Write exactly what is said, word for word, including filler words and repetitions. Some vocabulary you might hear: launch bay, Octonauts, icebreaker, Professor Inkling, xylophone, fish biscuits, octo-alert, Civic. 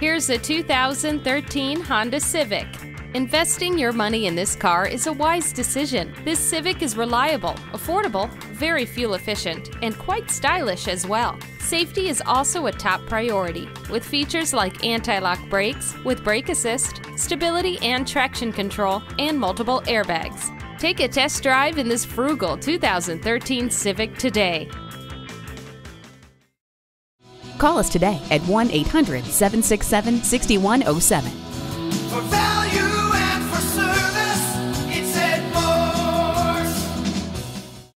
Here's a two thousand thirteen Honda Civic. Investing your money in this car is a wise decision. This Civic is reliable, affordable, very fuel efficient, and quite stylish as well. Safety is also a top priority, with features like anti-lock brakes with brake assist, stability and traction control, and multiple airbags. Take a test drive in this frugal two thousand thirteen Civic today. Call us today at one eight hundred, seven six seven, six one zero seven.